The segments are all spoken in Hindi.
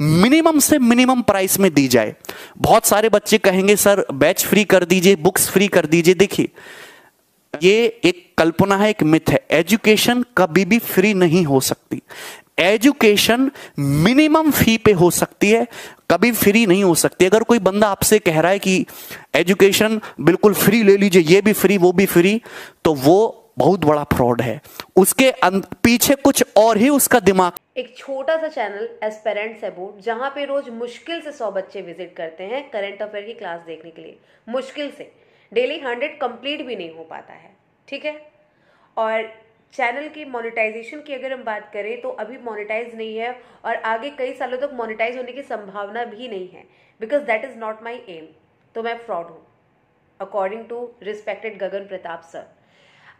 मिनिमम से मिनिमम प्राइस में दी जाए। बहुत सारे बच्चे कहेंगे सर बैच फ्री कर दीजिए, बुक्स फ्री कर दीजिए। देखिए ये एक कल्पना है, एक मिथ है। एजुकेशन कभी भी फ्री नहीं हो सकती। एजुकेशन मिनिमम फी पे हो सकती है, कभी फ्री नहीं हो सकती। अगर कोई बंदा आपसे कह रहा है कि एजुकेशन बिल्कुल फ्री ले लीजिए, ये भी फ्री वो भी फ्री, तो वो बहुत बड़ा फ्रॉड है। उसके पीछे कुछ और ही उसका दिमाग। एक छोटा सा चैनल एस्पिरेंट्स अबोर्ड, जहां पे रोज मुश्किल से 100 बच्चे विजिट करते हैं करंट अफेयर की क्लास देखने के लिए। मुश्किल से डेली 100 कंप्लीट भी नहीं हो पाता है, ठीक है। और चैनल की मोनेटाइजेशन की अगर हम बात करें तो अभी मोनेटाइज नहीं है और आगे कई सालों तक मोनेटाइज होने की संभावना भी नहीं है, because that is not my aim. तो मैं फ्रॉड हूँ according to respected Gagan Pratap sir.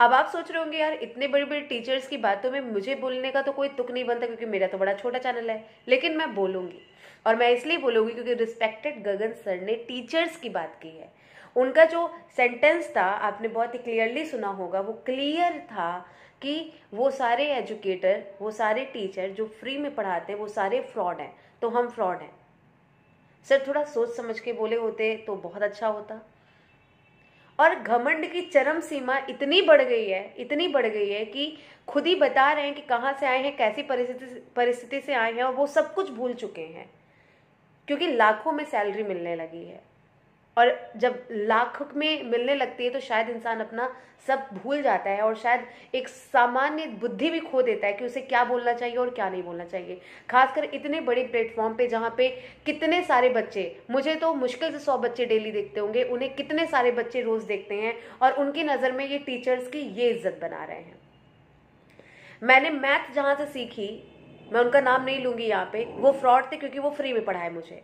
अब आप सोच रहे होंगे यार इतने बड़े बड़े टीचर्स की बातों में मुझे बोलने का तो कोई तुक नहीं बनता, क्योंकि मेरा तो बड़ा छोटा चैनल है। लेकिन मैं बोलूँगी, और मैं इसलिए बोलूँगी क्योंकि रिस्पेक्टेड गगन सर ने टीचर्स की बात की है। उनका जो सेंटेंस था आपने बहुत ही क्लियरली सुना होगा, वो क्लियर था कि वो सारे एजुकेटर, वो सारे टीचर जो फ्री में पढ़ाते हैं वो सारे फ्रॉड हैं, तो हम फ्रॉड हैं। सर थोड़ा सोच समझ के बोले होते तो बहुत अच्छा होता। और घमंड की चरम सीमा इतनी बढ़ गई है, इतनी बढ़ गई है कि खुद ही बता रहे हैं कि कहाँ से आए हैं, कैसी परिस्थिति से आए हैं, और वो सब कुछ भूल चुके हैं क्योंकि लाखों में सैलरी मिलने लगी है। और जब लाख में मिलने लगती है तो शायद इंसान अपना सब भूल जाता है और शायद एक सामान्य बुद्धि भी खो देता है कि उसे क्या बोलना चाहिए और क्या नहीं बोलना चाहिए। खासकर इतने बड़े प्लेटफॉर्म पे जहाँ पे कितने सारे बच्चे, मुझे तो मुश्किल से 100 बच्चे डेली देखते होंगे, उन्हें कितने सारे बच्चे रोज़ देखते हैं, और उनकी नज़र में ये टीचर्स की ये इज्जत बना रहे हैं। मैंने मैथ जहाँ से सीखी, मैं उनका नाम नहीं लूँगी यहाँ पे, वो फ्रॉड थे क्योंकि वो फ्री में पढ़ाए मुझे।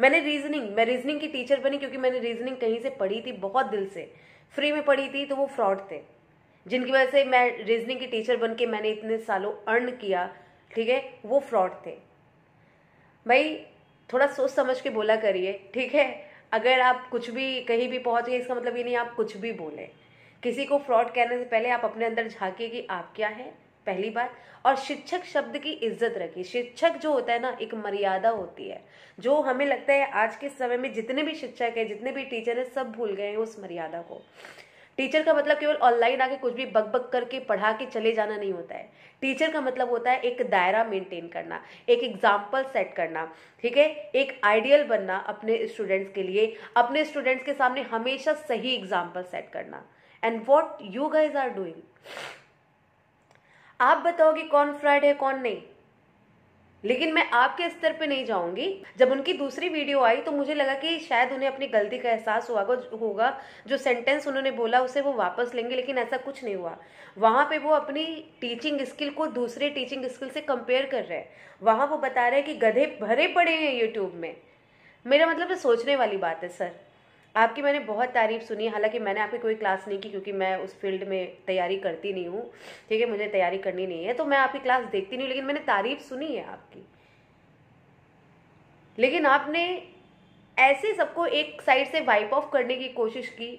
मैंने रीजनिंग, मैं रीजनिंग की टीचर बनी क्योंकि मैंने रीजनिंग कहीं से पढ़ी थी, बहुत दिल से फ्री में पढ़ी थी, तो वो फ्रॉड थे, जिनकी वजह से मैं रीजनिंग की टीचर बन के मैंने इतने सालों अर्न किया, ठीक है, वो फ्रॉड थे। भाई थोड़ा सोच समझ के बोला करिए, ठीक है। अगर आप कुछ भी कहीं भी पहुँच गए इसका मतलब ये नहीं आप कुछ भी बोलें। किसी को फ्रॉड कहने से पहले आप अपने अंदर झाँकिए कि आप क्या है, पहली बात। और शिक्षक शब्द की इज्जत रखिए। शिक्षक जो होता है ना, एक मर्यादा होती है, जो हमें लगता है आज के समय में जितने भी शिक्षक हैं, जितने भी टीचर हैं, सब भूल गए हैं उस मर्यादा को। टीचर का मतलब केवल ऑनलाइन आके कुछ भी बक बक करके पढ़ा के चले जाना नहीं होता है। टीचर का मतलब होता है एक दायरा मेंटेन करना, एक एग्जाम्पल सेट करना, ठीक है, एक आइडियल बनना अपने स्टूडेंट्स के लिए, अपने स्टूडेंट्स के सामने हमेशा सही एग्जाम्पल सेट करना। And what you guys are doing. आप बताओगे कौन फ्रॉड है कौन नहीं, लेकिन मैं आपके स्तर पे नहीं जाऊंगी। जब उनकी दूसरी वीडियो आई तो मुझे लगा कि शायद उन्हें अपनी गलती का एहसास होगा, जो सेंटेंस उन्होंने बोला उसे वो वापस लेंगे, लेकिन ऐसा कुछ नहीं हुआ। वहाँ पे वो अपनी टीचिंग स्किल को दूसरे टीचिंग स्किल से कंपेयर कर रहे हैं। वहाँ वो बता रहे हैं कि गधे भरे पड़े हैं यूट्यूब में। मेरा मतलब सोचने वाली बात है सर। आपकी मैंने बहुत तारीफ़ सुनी, हालांकि मैंने आपकी कोई क्लास नहीं की क्योंकि मैं उस फील्ड में तैयारी करती नहीं हूँ, ठीक है, मुझे तैयारी करनी नहीं है, तो मैं आपकी क्लास देखती नहीं हूँ, लेकिन मैंने तारीफ़ सुनी है आपकी। लेकिन आपने ऐसे सबको एक साइड से वाइप ऑफ करने की कोशिश की,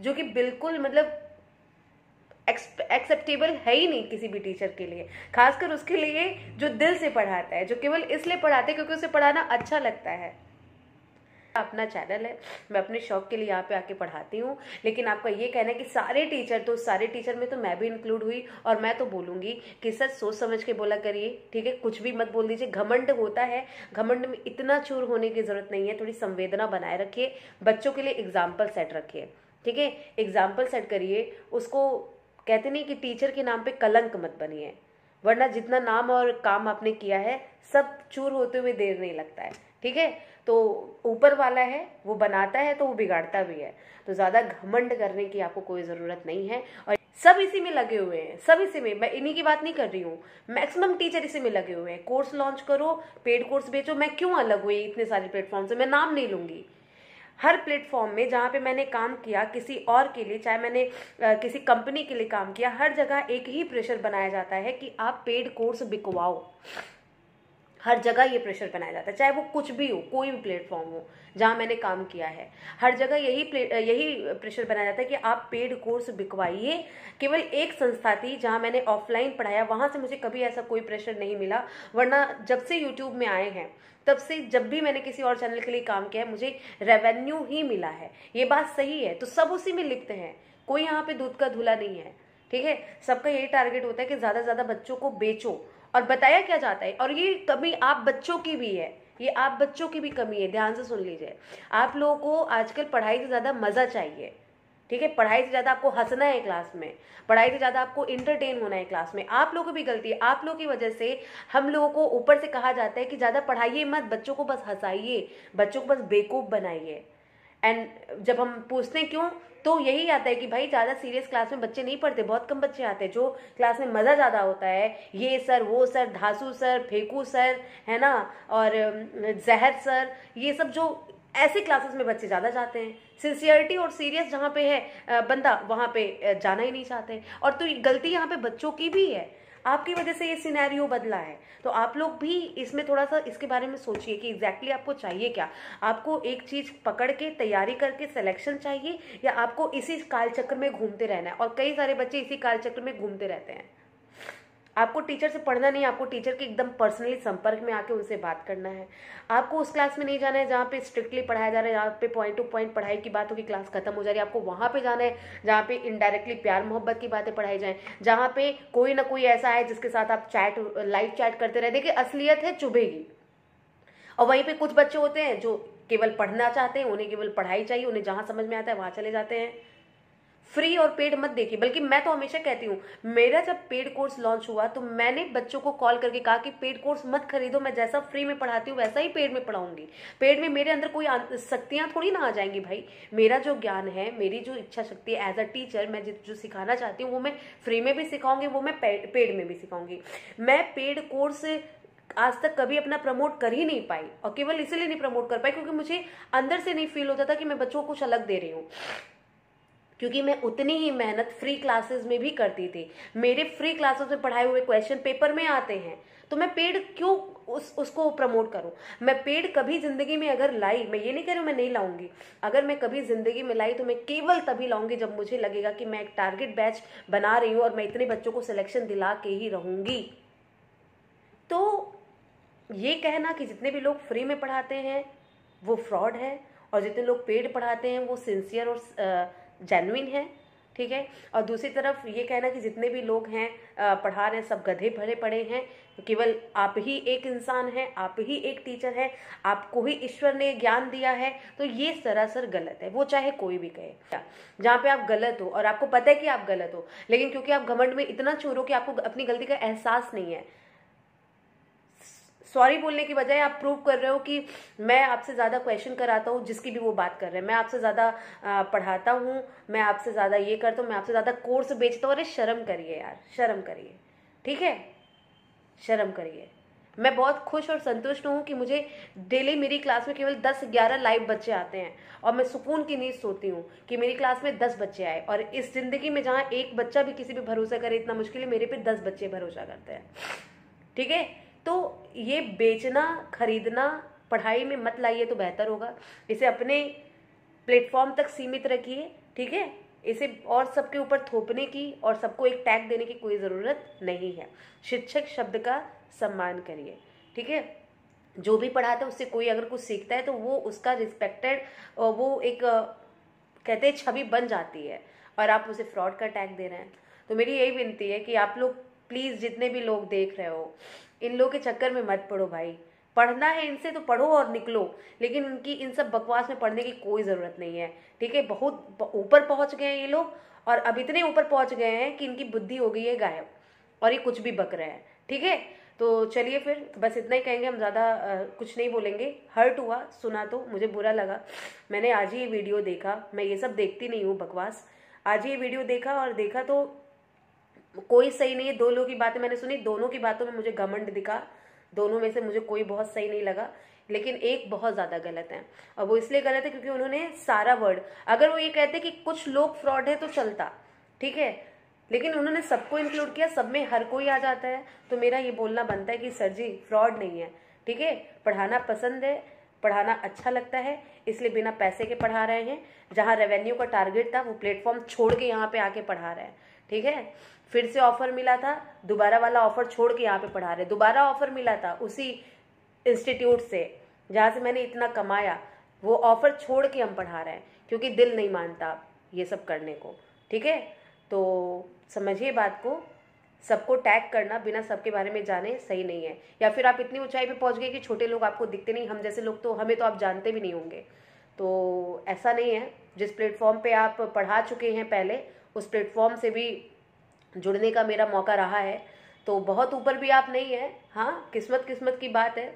जो कि बिल्कुल मतलब एक्सेप्टेबल है ही नहीं किसी भी टीचर के लिए, खासकर उसके लिए जो दिल से पढ़ाता है, जो केवल इसलिए पढ़ाता है क्योंकि उसे पढ़ाना अच्छा लगता है। अपना चैनल है, मैं अपने शौक के लिए यहाँ पे आके पढ़ाती हूँ, लेकिन आपका ये कहना है कि सारे टीचर, तो सारे टीचर में तो मैं भी इंक्लूड हुई, और मैं तो बोलूँगी कि सर सोच समझ के बोला करिए, ठीक है, कुछ भी मत बोल दीजिए। घमंड होता है, घमंड में इतना चूर होने की ज़रूरत नहीं है। थोड़ी संवेदना बनाए रखिए, बच्चों के लिए एग्जाम्पल सेट रखिए, ठीक है, एग्जाम्पल सेट करिए। उसको कहते नहीं कि टीचर के नाम पर कलंक मत बनिए, वरना जितना नाम और काम आपने किया है सब चूर होते हुए देर नहीं लगता है, ठीक है। तो ऊपर वाला है, वो बनाता है तो वो बिगाड़ता भी है, तो ज़्यादा घमंड करने की आपको कोई ज़रूरत नहीं है। और सब इसी में लगे हुए हैं, सब इसी में, मैं इन्हीं की बात नहीं कर रही हूँ, मैक्सिमम टीचर इसी में लगे हुए हैं। कोर्स लॉन्च करो, पेड कोर्स बेचो, मैं क्यों अलग हुई इतने सारे प्लेटफॉर्म से। मैं नाम नहीं लूँगी, हर प्लेटफॉर्म में जहाँ पे मैंने काम किया किसी और के लिए, चाहे मैंने किसी कंपनी के लिए काम किया, हर जगह एक ही प्रेशर बनाया जाता है कि आप पेड कोर्स बिकवाओ, हर जगह ये प्रेशर बनाया जाता है, चाहे वो कुछ भी हो, कोई भी प्लेटफॉर्म हो जहाँ मैंने काम किया है, हर जगह यही प्रेशर बनाया जाता है कि आप पेड कोर्स बिकवाइए। केवल एक संस्था थी जहाँ मैंने ऑफलाइन पढ़ाया, वहाँ से मुझे कभी ऐसा कोई प्रेशर नहीं मिला, वरना जब से यूट्यूब में आए हैं तब से जब भी मैंने किसी और चैनल के लिए काम किया है मुझे रेवेन्यू ही मिला है। ये बात सही है, तो सब उसी में लिखते हैं, कोई यहाँ पे दूध का धुला नहीं है, ठीक है। सबका यही टारगेट होता है कि ज़्यादा से ज़्यादा बच्चों को बेचो, और बताया क्या जाता है, और ये कमी आप बच्चों की भी है, ये आप बच्चों की भी कमी है, ध्यान से सुन लीजिए। आप लोगों को आजकल पढ़ाई से ज़्यादा मज़ा चाहिए, ठीक है, पढ़ाई से ज़्यादा आपको हंसना है क्लास में, पढ़ाई से ज़्यादा आपको इंटरटेन होना है क्लास में। आप लोगों की भी गलती है, आप लोगों की वजह से हम लोगों को ऊपर से कहा जाता है कि ज़्यादा पढ़ाइए मत, बच्चों को बस हंसाइए, बच्चों को बस बेवकूफ़ बनाइए। एंड जब हम पूछते हैं क्यों, तो यही आता है कि भाई ज़्यादा सीरियस क्लास में बच्चे नहीं पढ़ते, बहुत कम बच्चे आते हैं, जो क्लास में मज़ा ज़्यादा होता है ये सर, वो सर, धांसू सर, फेंकू सर, है ना, और जहर सर, ये सब जो ऐसे क्लासेस में बच्चे ज़्यादा जाते हैं। सिंसियरिटी और सीरियस जहाँ पे है बंदा वहाँ पे जाना ही नहीं चाहते, और तो गलती यहाँ पे बच्चों की भी है, आपकी वजह से ये सिनेरियो बदला है। तो आप लोग भी इसमें थोड़ा सा इसके बारे में सोचिए कि एग्जैक्टली आपको चाहिए क्या। आपको एक चीज़ पकड़ के तैयारी करके सिलेक्शन चाहिए, या आपको इसी कालचक्र में घूमते रहना है, और कई सारे बच्चे इसी कालचक्र में घूमते रहते हैं। आपको टीचर से पढ़ना नहीं, आपको टीचर के एकदम पर्सनली संपर्क में आके उनसे बात करना है। आपको उस क्लास में नहीं जाना है जहाँ पे स्ट्रिक्टली पढ़ाया जा रहा है, जहाँ पे पॉइंट टू पॉइंट पढ़ाई की बात होगी, क्लास खत्म हो जा रही है, आपको वहाँ पे जाना है जहाँ पे इनडायरेक्टली प्यार मोहब्बत की बातें पढ़ाई जाएँ, जहाँ पे कोई ना कोई ऐसा है जिसके साथ आप लाइव चैट करते रहे। देखिए असलियत है चुभेगी, और वहीं पर कुछ बच्चे होते हैं जो केवल पढ़ना चाहते हैं, उन्हें केवल पढ़ाई चाहिए, उन्हें जहाँ समझ में आता है वहाँ चले जाते हैं। फ्री और पेड मत देखिए, बल्कि मैं तो हमेशा कहती हूँ, मेरा जब पेड कोर्स लॉन्च हुआ तो मैंने बच्चों को कॉल करके कहा कि पेड कोर्स मत खरीदो, मैं जैसा फ्री में पढ़ाती हूँ वैसा ही पेड में पढ़ाऊंगी। पेड में मेरे अंदर कोई शक्तियाँ थोड़ी ना आ जाएंगी भाई, मेरा जो ज्ञान है, मेरी जो इच्छा शक्ति है एज अ टीचर, मैं जो सिखाना चाहती हूँ वो मैं फ्री में भी सिखाऊंगी, वो मैं पेड में भी सिखाऊंगी। मैं पेड कोर्स आज तक कभी अपना प्रमोट कर ही नहीं पाई, और केवल इसीलिए नहीं प्रमोट कर पाई क्योंकि मुझे अंदर से नहीं फील होता था कि मैं बच्चों को कुछ अलग दे रही हूँ, क्योंकि मैं उतनी ही मेहनत फ्री क्लासेस में भी करती थी। मेरे फ्री क्लासेस में पढ़ाए हुए क्वेश्चन पेपर में आते हैं, तो मैं पेड क्यों उसको प्रमोट करूं। मैं पेड कभी ज़िंदगी में अगर लाई, मैं ये नहीं कह रही हूं मैं नहीं लाऊंगी, अगर मैं कभी ज़िंदगी में लाई तो मैं केवल तभी लाऊंगी जब मुझे लगेगा कि मैं एक टारगेट बैच बना रही हूँ और मैं इतने बच्चों को सिलेक्शन दिला के ही रहूँगी। तो ये कहना कि जितने भी लोग फ्री में पढ़ाते हैं वो फ्रॉड है, और जितने लोग पेड पढ़ाते हैं वो सिंसियर और जेन्युइन है, ठीक है। और दूसरी तरफ ये कहना कि जितने भी लोग हैं पढ़ा रहे हैं सब गधे भरे पड़े हैं, केवल आप ही एक इंसान हैं, आप ही एक टीचर हैं, आपको ही ईश्वर ने ज्ञान दिया है, तो ये सरासर गलत है, वो चाहे कोई भी कहे। जहाँ पे आप गलत हो और आपको पता है कि आप गलत हो, लेकिन क्योंकि आप घमंड में इतना चूर हो कि आपको अपनी गलती का एहसास नहीं है, सॉरी बोलने की बजाय आप प्रूव कर रहे हो कि मैं आपसे ज़्यादा क्वेश्चन कराता हूँ, जिसकी भी वो बात कर रहे हैं, मैं आपसे ज़्यादा पढ़ाता हूँ, मैं आपसे ज़्यादा ये करता हूँ, मैं आपसे ज़्यादा कोर्स बेचता हूँ। अरे शर्म करिए यार, शर्म करिए, ठीक है, शर्म करिए। मैं बहुत खुश और संतुष्ट हूँ कि मुझे डेली मेरी क्लास में केवल 10-11 लाइव बच्चे आते हैं, और मैं सुकून की नींद सोती हूँ कि मेरी क्लास में 10 बच्चे आए, और इस ज़िंदगी में जहाँ एक बच्चा भी किसी पर भरोसा करे इतना मुश्किल है, मेरे पे 10 बच्चे भरोसा करते हैं, ठीक है। तो ये बेचना खरीदना पढ़ाई में मत लाइए तो बेहतर होगा, इसे अपने प्लेटफॉर्म तक सीमित रखिए, ठीक है। इसे और सबके ऊपर थोपने की और सबको एक टैग देने की कोई ज़रूरत नहीं है। शिक्षक शब्द का सम्मान करिए, ठीक है। जो भी पढ़ाता है उससे कोई अगर कुछ सीखता है तो वो उसका रिस्पेक्टेड, वो एक कहते हैं छवि बन जाती है, और आप उसे फ्रॉड का टैग दे रहे हैं। तो मेरी यही विनती है कि आप लोग प्लीज़ जितने भी लोग देख रहे हो इन लोगों के चक्कर में मत पड़ो भाई। पढ़ना है इनसे तो पढ़ो और निकलो, लेकिन इनकी इन सब बकवास में पढ़ने की कोई ज़रूरत नहीं है, ठीक है। बहुत ऊपर पहुंच गए हैं ये लोग, और अब इतने ऊपर पहुंच गए हैं कि इनकी बुद्धि हो गई है गायब, और ये कुछ भी बक रहे हैं, ठीक है। तो चलिए फिर बस इतना ही कहेंगे, हम ज़्यादा कुछ नहीं बोलेंगे। हर्ट हुआ सुना तो मुझे बुरा लगा, मैंने आज ही ये वीडियो देखा, मैं ये सब देखती नहीं हूँ बकवास, आज ही ये वीडियो देखा और देखा तो कोई सही नहीं है। दो लोगों की बातें मैंने सुनी, दोनों की बातों में मुझे घमंड दिखा, दोनों में से मुझे कोई बहुत सही नहीं लगा, लेकिन एक बहुत ज़्यादा गलत है, और वो इसलिए गलत है क्योंकि उन्होंने सारा वर्ड, अगर वो ये कहते कि कुछ लोग फ्रॉड है तो चलता, ठीक है, लेकिन उन्होंने सबको इंक्लूड किया, सब में हर कोई आ जाता है। तो मेरा ये बोलना बनता है कि सर जी फ्रॉड नहीं है, ठीक है, पढ़ाना पसंद है, पढ़ाना अच्छा लगता है, इसलिए बिना पैसे के पढ़ा रहे हैं। जहाँ रेवेन्यू का टारगेट था वो प्लेटफॉर्म छोड़ के यहाँ पे आके पढ़ा रहे हैं, ठीक है। फिर से ऑफर मिला था, दोबारा वाला ऑफर छोड़ के यहाँ पे पढ़ा रहे हैं। दोबारा ऑफर मिला था उसी इंस्टीट्यूट से जहाँ से मैंने इतना कमाया, वो ऑफर छोड़ के हम पढ़ा रहे हैं क्योंकि दिल नहीं मानता ये सब करने को, ठीक है। तो समझिए बात को, सबको टैग करना बिना सबके बारे में जाने सही नहीं है। या फिर आप इतनी ऊंचाई पे पहुंच गए कि छोटे लोग आपको दिखते नहीं, हम जैसे लोग तो हमें तो आप जानते भी नहीं होंगे। तो ऐसा नहीं है, जिस प्लेटफॉर्म पे आप पढ़ा चुके हैं पहले उस प्लेटफॉर्म से भी जुड़ने का मेरा मौका रहा है, तो बहुत ऊपर भी आप नहीं है। हाँ, किस्मत किस्मत की बात है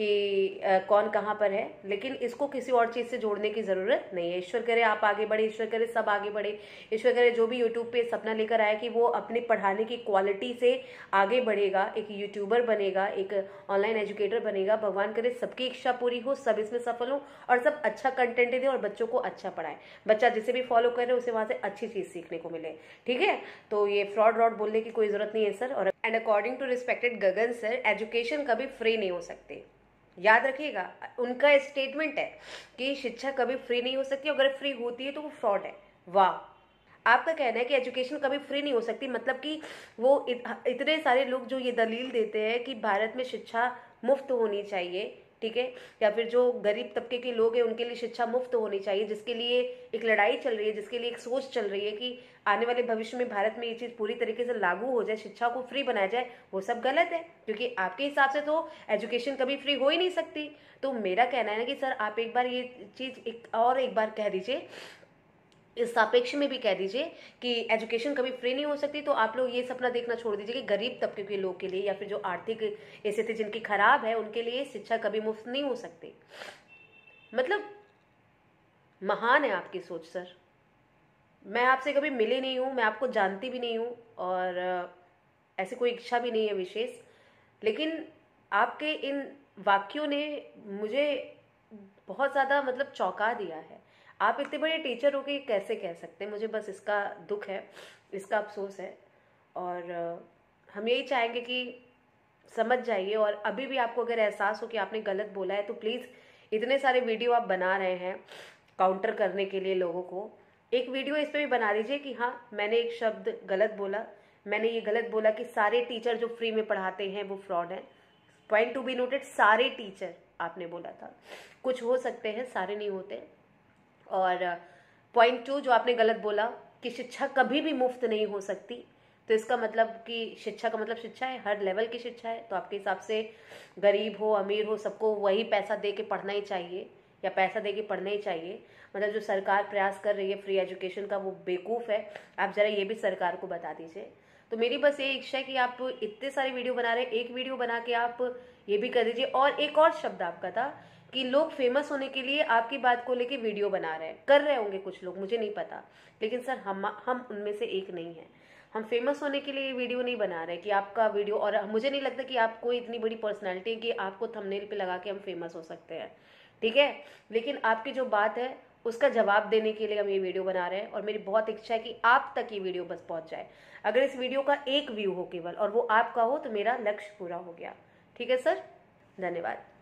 कि कौन कहाँ पर है, लेकिन इसको किसी और चीज़ से जोड़ने की ज़रूरत नहीं है। ईश्वर करे आप आगे बढ़े, ईश्वर करे सब आगे बढ़े, ईश्वर करे जो भी यूट्यूब पे सपना लेकर आया कि वो अपने पढ़ाने की क्वालिटी से आगे बढ़ेगा, एक यूट्यूबर बनेगा, एक ऑनलाइन एजुकेटर बनेगा। भगवान करे सबकी इच्छा पूरी हो, सब इसमें सफल हो और सब अच्छा कंटेंट दें और बच्चों को अच्छा पढ़ाएं। बच्चा जिसे भी फॉलो करे उसे वहाँ से अच्छी चीज़ सीखने को मिले, ठीक है। तो ये फ्रॉड रॉड बोलने की कोई ज़रूरत नहीं है सर। और and according to respected Gagan sir, education कभी फ्री नहीं हो सकती, याद रखिएगा। उनका स्टेटमेंट है कि शिक्षा कभी फ्री नहीं हो सकती, अगर फ्री होती है तो वो फ्रॉड है। वाह, आपका कहना है कि एजुकेशन कभी फ्री नहीं हो सकती, मतलब कि वो इतने सारे लोग जो ये दलील देते हैं कि भारत में शिक्षा मुफ्त होनी चाहिए, ठीक है, या फिर जो गरीब तबके के लोग हैं उनके लिए शिक्षा मुफ्त होनी चाहिए, जिसके लिए एक लड़ाई चल रही है, जिसके लिए एक सोच चल रही है कि आने वाले भविष्य में भारत में ये चीज़ पूरी तरीके से लागू हो जाए, शिक्षा को फ्री बनाया जाए, वो सब गलत है। क्योंकि आपके हिसाब से तो एजुकेशन कभी फ्री हो ही नहीं सकती। तो मेरा कहना है ना कि सर आप एक बार ये चीज़ एक बार कह दीजिए, इस सापेक्ष में भी कह दीजिए कि एजुकेशन कभी फ्री नहीं हो सकती, तो आप लोग ये सपना देखना छोड़ दीजिए कि गरीब तबके के लोग के लिए या फिर जो आर्थिक स्थिति जिनकी खराब है उनके लिए शिक्षा कभी मुफ्त नहीं हो सकती। मतलब महान है आपकी सोच सर। मैं आपसे कभी मिली नहीं हूँ, मैं आपको जानती भी नहीं हूँ और ऐसी कोई इच्छा भी नहीं है विशेष, लेकिन आपके इन वाक्यों ने मुझे बहुत ज़्यादा मतलब चौंका दिया है। आप इतने बड़े टीचर हो के कैसे कह सकते हैं, मुझे बस इसका दुख है, इसका अफसोस है। और हम यही चाहेंगे कि समझ जाइए, और अभी भी आपको अगर एहसास हो कि आपने गलत बोला है तो प्लीज़, इतने सारे वीडियो आप बना रहे हैं काउंटर करने के लिए लोगों को, एक वीडियो इस पर भी बना दीजिए कि हाँ मैंने एक शब्द गलत बोला, मैंने ये गलत बोला कि सारे टीचर जो फ्री में पढ़ाते हैं वो फ्रॉड हैं। पॉइंट टू बी नोटेड, सारे टीचर आपने बोला था, कुछ हो सकते हैं, सारे नहीं होते। और पॉइंट टू जो आपने गलत बोला कि शिक्षा कभी भी मुफ्त नहीं हो सकती, तो इसका मतलब कि शिक्षा का मतलब शिक्षा है, हर लेवल की शिक्षा है। तो आपके हिसाब से गरीब हो अमीर हो सबको वही पैसा दे के पढ़ना ही चाहिए या पैसा दे के पढ़ना ही चाहिए। मतलब जो सरकार प्रयास कर रही है फ्री एजुकेशन का वो बेवकूफ़ है, आप ज़रा ये भी सरकार को बता दीजिए। तो मेरी बस ये इच्छा है कि आप इतने सारे वीडियो बना रहे हैं, एक वीडियो बना के आप ये भी कर दीजिए। और एक और शब्द आपका था कि लोग फेमस होने के लिए आपकी बात को लेके वीडियो बना रहे हैं, कर रहे होंगे कुछ लोग, मुझे नहीं पता, लेकिन सर हम उनमें से एक नहीं हैं। हम फेमस होने के लिए ये वीडियो नहीं बना रहे कि आपका वीडियो, और मुझे नहीं लगता कि आप कोई इतनी बड़ी पर्सनैलिटी है कि आपको थंबनेल पे लगा के हम फेमस हो सकते हैं, ठीक है। लेकिन आपकी जो बात है उसका जवाब देने के लिए हम ये वीडियो बना रहे हैं, और मेरी बहुत इच्छा है कि आप तक ये वीडियो बस पहुँच जाए। अगर इस वीडियो का एक व्यू हो केवल और वो आपका हो तो मेरा लक्ष्य पूरा हो गया, ठीक है सर, धन्यवाद।